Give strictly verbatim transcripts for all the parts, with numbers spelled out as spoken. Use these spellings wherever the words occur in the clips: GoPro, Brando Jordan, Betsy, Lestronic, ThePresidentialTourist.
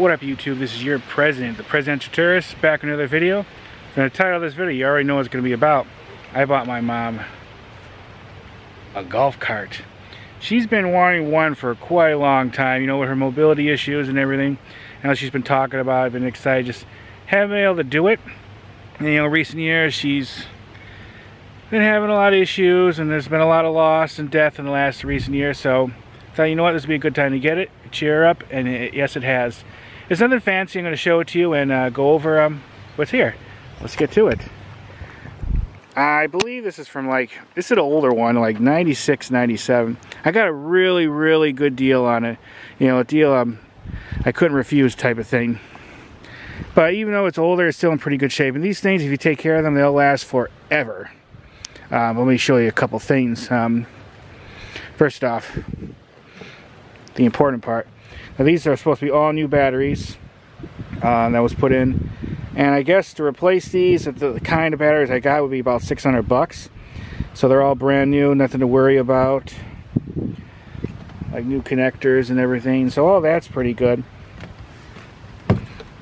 What up, YouTube? This is your president, the Presidential Tourist, back with another video. From the title of this video, you already know what it's going to be about. I bought my mom a golf cart. She's been wanting one for quite a long time, you know, with her mobility issues and everything. Now she's been talking about it. I've been excited, just haven't been able to do it. And, you know, recent years, she's been having a lot of issues, and there's been a lot of loss and death in the last recent year, so I thought, you know what, this would be a good time to get it, cheer up, and it, yes, it has. It's nothing fancy. I'm going to show it to you and uh, go over um, what's here. Let's get to it. I believe this is from, like, this is an older one, like ninety-six, ninety-seven. I got a really, really good deal on it. You know, a deal um, I couldn't refuse type of thing. But even though it's older, it's still in pretty good shape. And these things, if you take care of them, they'll last forever. Um, let me show you a couple things. Um, first off, the important part. Now, these are supposed to be all new batteries uh, that was put in. And I guess to replace these, the kind of batteries I got would be about six hundred bucks. So they're all brand new, nothing to worry about. Like new connectors and everything. So all that's pretty good.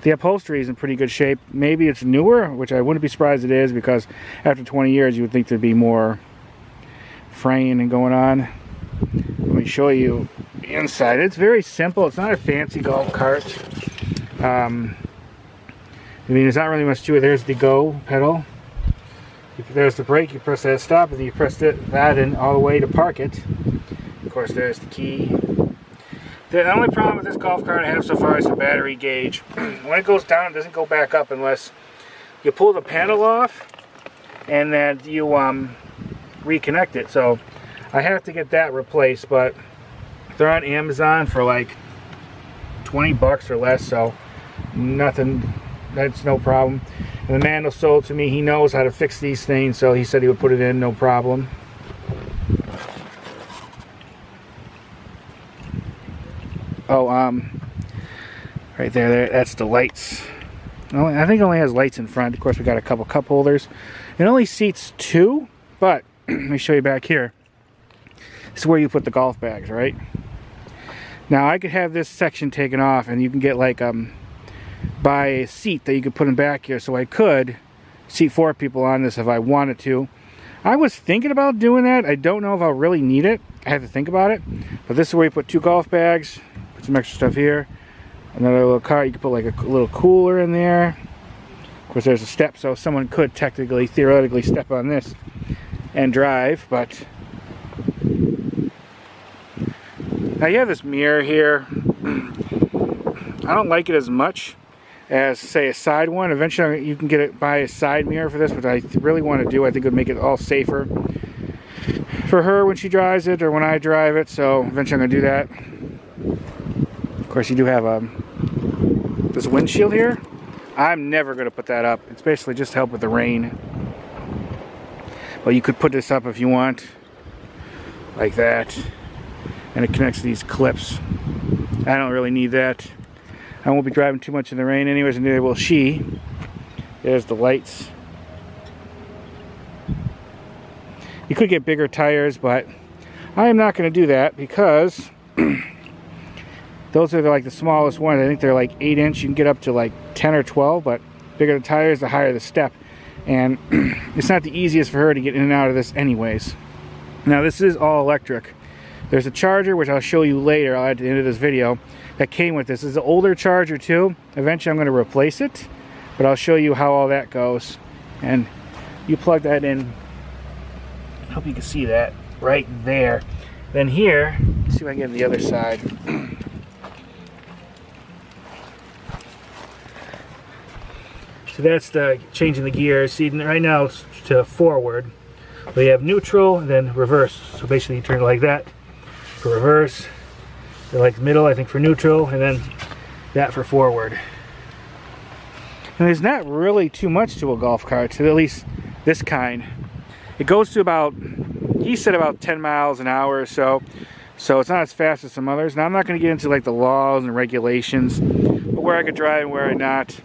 The upholstery is in pretty good shape. Maybe it's newer, which I wouldn't be surprised it is, because after twenty years you would think there'd be more fraying and going on. Let me show you the inside. It's very simple. It's not a fancy golf cart. Um, I mean, there's not really much to it. There's the go pedal. There's the brake. You press that stop, and then you press that in all the way to park it. Of course, there's the key. The only problem with this golf cart I have so far is the battery gauge. When it goes down, it doesn't go back up unless you pull the panel off and then you um, reconnect it. So I have to get that replaced, but they're on Amazon for like twenty bucks or less, so nothing, that's no problem. And the man who sold it to me, he knows how to fix these things, so he said he would put it in, no problem. Oh, um, right there, there, that's the lights. I think it only has lights in front. Of course, we got a couple cup holders. It only seats two, but let me show you back here. This is where you put the golf bags, right? Now, I could have this section taken off, and you can get, like, um, buy a seat that you could put them back here. So I could seat four people on this if I wanted to. I was thinking about doing that. I don't know if I'll really need it. I have to think about it. But this is where you put two golf bags. Put some extra stuff here. Another little cart. You can put like a little cooler in there. Of course, there's a step, so someone could technically, theoretically, step on this and drive. But now you have this mirror here. I don't like it as much as, say, a side one. Eventually, you can get it by a side mirror for this, which I really want to do. I think it would make it all safer for her when she drives it or when I drive it. So eventually, I'm going to do that. Of course, you do have um, this windshield here. I'm never going to put that up. It's basically just to help with the rain. But you could put this up if you want, like that. And it connects to these clips. I don't really need that. I won't be driving too much in the rain anyways, and neither will she. There's the lights. You could get bigger tires, but I am not going to do that because those are the, like the smallest ones. I think they're like eight inch. You can get up to like ten or twelve, but bigger the tires, the higher the step. And it's not the easiest for her to get in and out of this anyways. Now, this is all electric. There's a charger, which I'll show you later. I'll add to the end of this video, that came with this. This is an older charger too. Eventually I'm going to replace it, but I'll show you how all that goes. And you plug that in. I hope you can see that right there. Then here, let's see if I can get the other side. So that's the changing the gears. See, right now it's to forward. But you have neutral and then reverse. So basically you turn it like that for reverse, then like middle, I think, for neutral, and then that for forward. And there's not really too much to a golf cart, at least this kind. It goes to about, he said, about ten miles an hour or so, so it's not as fast as some others. Now, I'm not going to get into like the laws and regulations, but where I could drive and where I not,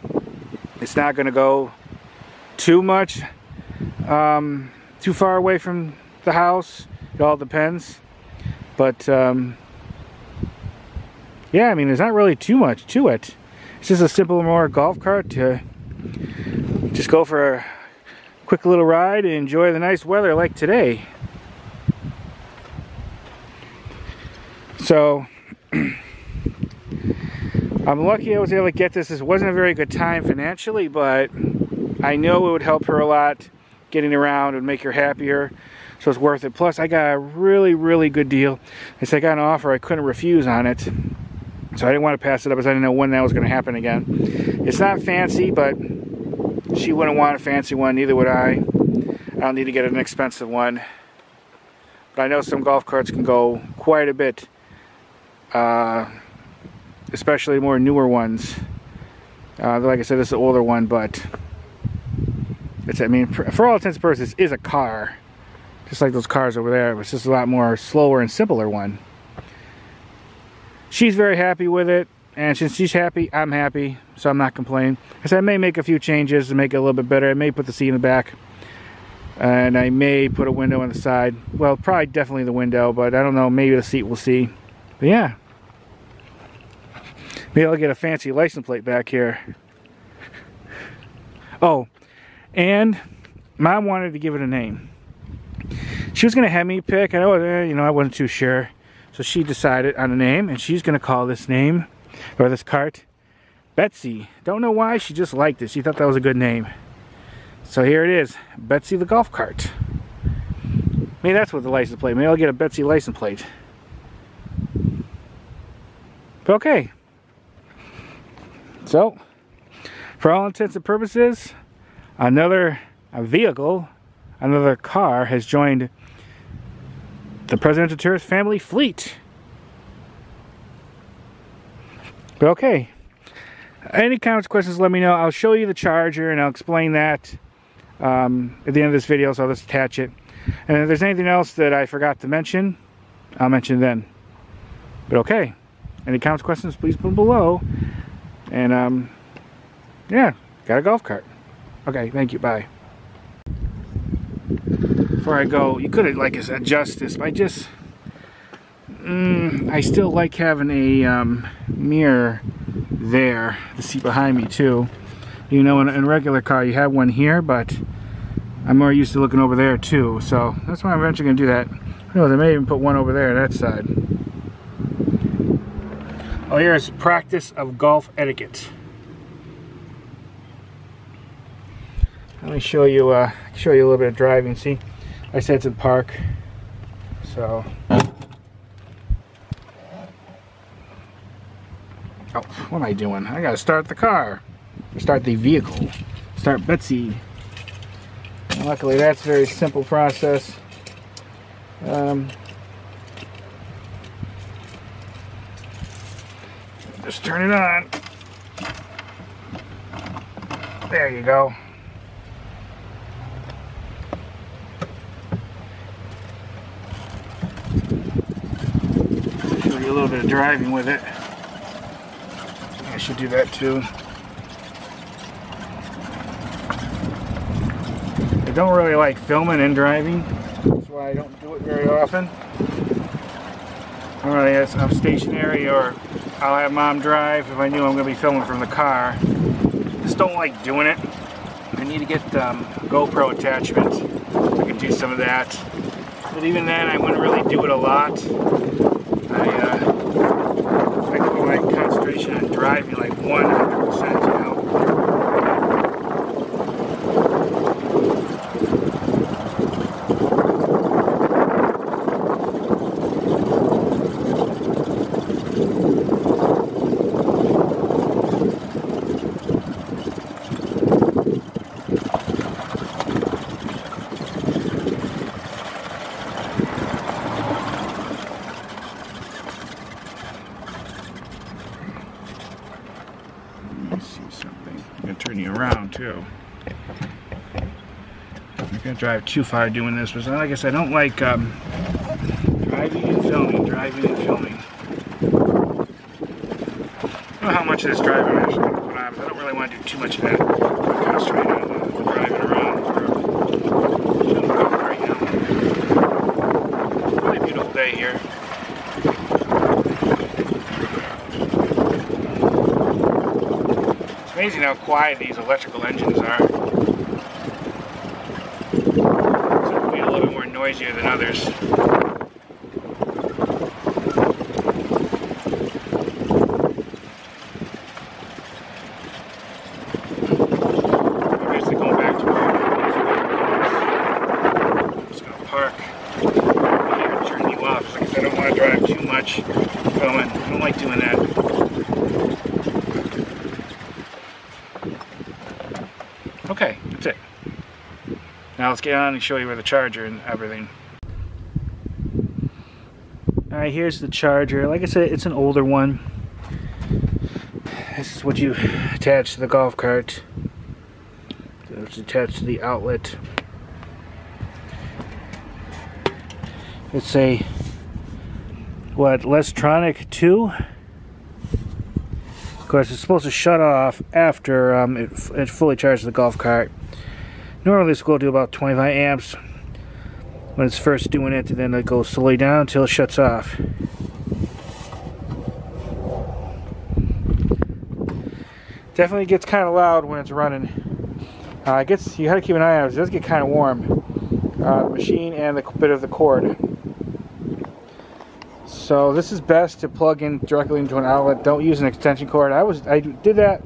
it's not going to go too much, um, too far away from the house. It all depends. But, um, yeah, I mean, there's not really too much to it. It's just a simple more golf cart to just go for a quick little ride and enjoy the nice weather like today. So I'm lucky I was able to get this. This wasn't a very good time financially, but I know it would help her a lot. Getting around would make her happier, so it's worth it. Plus I got a really, really good deal. It's I got an offer I couldn't refuse on it, so I didn't want to pass it up because I didn't know when that was going to happen again. It's not fancy, but she wouldn't want a fancy one, neither would I. I don't need to get an expensive one. But I know some golf carts can go quite a bit, uh, especially more newer ones. Uh, like I said, this is an older one, but it's, I mean, for, for all intents and purposes, it is a car. Just like those cars over there, it's just a lot more slower and simpler one. She's very happy with it, and since she's happy, I'm happy, so I'm not complaining. I said I may make a few changes to make it a little bit better. I may put the seat in the back, and I may put a window on the side. Well, probably definitely the window, but I don't know, maybe the seat, we'll see. But yeah, maybe I'll get a fancy license plate back here. Oh, and Mom wanted to give it a name. She was gonna have me pick. I know, you know, I wasn't too sure, so she decided on a name, and she's gonna call this name or this cart Betsy. Don't know why, she just liked it. She thought that was a good name. So here it is, Betsy the golf cart. Maybe that's what the license plate. Maybe I'll get a Betsy license plate. But okay. So, for all intents and purposes, another a vehicle. Another car has joined the Presidential Tourist family fleet. But okay. Any comments, questions, let me know. I'll show you the charger and I'll explain that um, at the end of this video, so I'll just attach it. And if there's anything else that I forgot to mention, I'll mention then. But okay. Any comments, questions, please put them below. And um, yeah, got a golf cart. Okay, thank you, bye. Before I go, you could like adjust this, but I just mm, I still like having a um, mirror there to see behind me too. You know, in a regular car you have one here, but I'm more used to looking over there too, so that's why I'm eventually gonna do that. Who knows, I may even put one over there that side. Oh, here's practice of golf etiquette. Let me show you uh, show you a little bit of driving. See, I said it's a park, so. Oh, what am I doing? I gotta start the car. Start the vehicle. Start Betsy. And luckily, that's a very simple process. Um, just turn it on. There you go. Show you a little bit of driving with it. I should do that too. I don't really like filming and driving. That's why I don't do it very often. I don't really have, I'm stationary, or I'll have Mom drive if I knew I'm going to be filming from the car. Just don't like doing it. I need to get um, a GoPro attachment. I could do some of that. But even then, I wouldn't really do it a lot. I, uh, I could do my concentration on driving like one hundred percent, you too. I'm not gonna drive too far doing this, but like I said, I don't like um, driving and filming, driving and filming. I don't know how much of this driving I'm actually gonna put on, but I don't really want to do too much of that. I'm concentrating on uh, driving around. It's right now. Really beautiful day here. amazing how quiet these electrical engines are. So they're a little bit more noisier than others. Okay, that's it. Now let's get on and show you where the charger and everything. Alright, here's the charger. Like I said, it's an older one. This is what you attach to the golf cart. So it's attached to the outlet. It's a, what, Lestronic two? Of course, it's supposed to shut off after um, it, it fully charges the golf cart. Normally this will go to about twenty-five amps when it's first doing it, and then it goes slowly down until it shuts off. Definitely gets kind of loud when it's running. Uh, it gets, you got to keep an eye on it. It does get kind of warm. Uh, the machine and the bit of the cord. So this is best to plug in directly into an outlet. Don't use an extension cord. I was I did that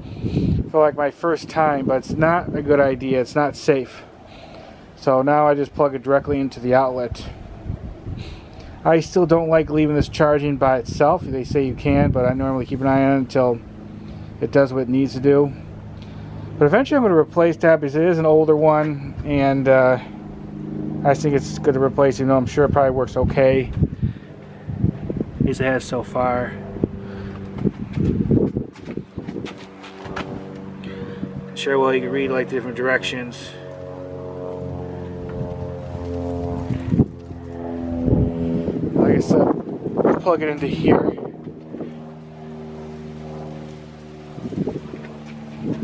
for like my first time, but it's not a good idea. It's not safe. So now I just plug it directly into the outlet. I still don't like leaving this charging by itself. They say you can, but I normally keep an eye on it until it does what it needs to do. But eventually I'm going to replace that because it is an older one, and uh, I think it's good to replace, even though I'm sure it probably works okay. At least it has so far. Sure, well, you can read like the different directions. Like I said, let's plug it into here.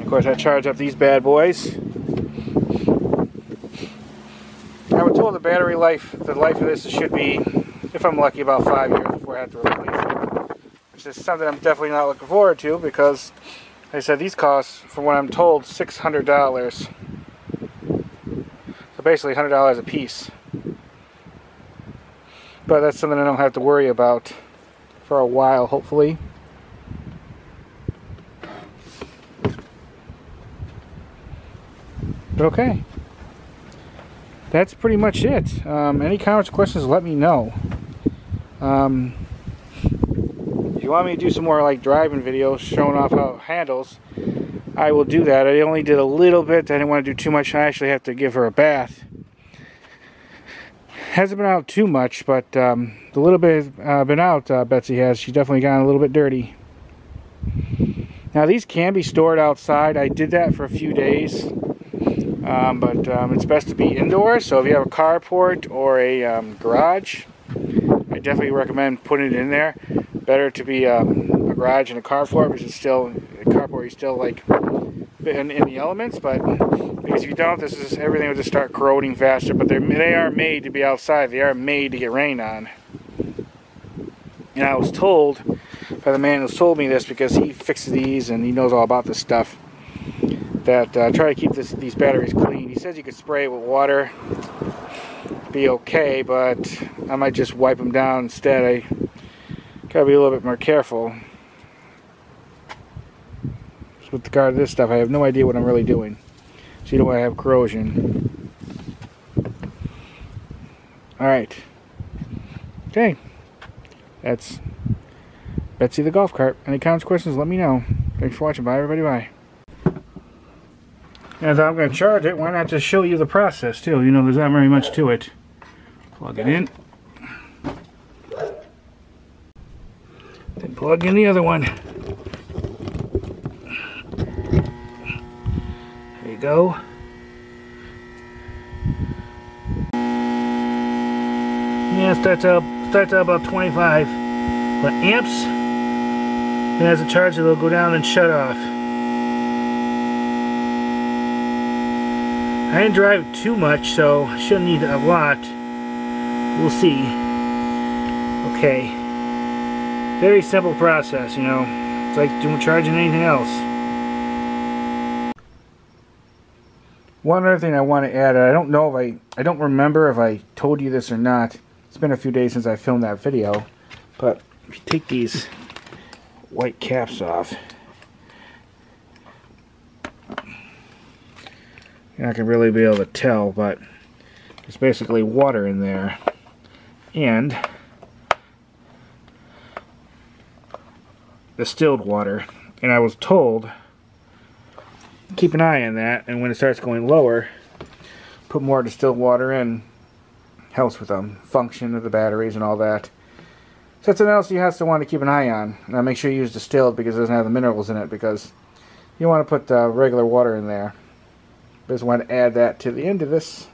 Of course, I charge up these bad boys. I was told the battery life, the life of this should be, if I'm lucky, about five years before I have to replace it. Which is something I'm definitely not looking forward to because, like I said, these cost, from what I'm told, six hundred dollars. So basically one hundred dollars a piece. But that's something I don't have to worry about for a while, hopefully. But okay. That's pretty much it. Um, any comments or questions, let me know. Um, if you want me to do some more like driving videos showing off how it handles, I will do that. I only did a little bit. I didn't want to do too much. I actually have to give her a bath. Hasn't been out too much, but um, the little bit uh, been out uh, Betsy has, she's definitely gotten a little bit dirty. Now these can be stored outside. I did that for a few days, um, but um, it's best to be indoors. So if you have a carport or a um, garage, I definitely recommend putting it in there. Better to be um, a garage and a carport, because it's still a carport. Is still like in, in the elements, but because if you don't, this is everything will just start corroding faster. But they they are made to be outside. They are made to get rain on. And I was told by the man who sold me this, because he fixes these and he knows all about this stuff, that uh, try to keep this these batteries clean. He says you could spray it with water, be okay, but I might just wipe them down instead. I gotta be a little bit more careful. So with regard to this stuff, I have no idea what I'm really doing. See do I have corrosion. Alright. Okay. That's Betsy the golf cart. Any comments, questions, let me know. Thanks for watching. Bye everybody, bye. As I'm gonna charge it, why not just show you the process too? You know, there's not very much to it. Plug it in. Then plug in the other one. There you go. Yeah, it starts out, starts out about twenty-five amps. And as it charges, it'll go down and shut off. I didn't drive it too much, so I shouldn't need a lot. We'll see. Okay. Very simple process, you know. It's like doing charging anything else. One other thing I want to add, I don't know if I, I don't remember if I told you this or not. It's been a few days since I filmed that video, but if you take these white caps off, you're not going to really be able to tell, but there's basically water in there. And distilled water. And I was told, keep an eye on that, and when it starts going lower, put more distilled water in. Helps with the function of the batteries and all that. So that's something else you have to want to keep an eye on. Now make sure you use distilled because it doesn't have the minerals in it, because you want to put the regular water in there. Just want to add that to the end of this.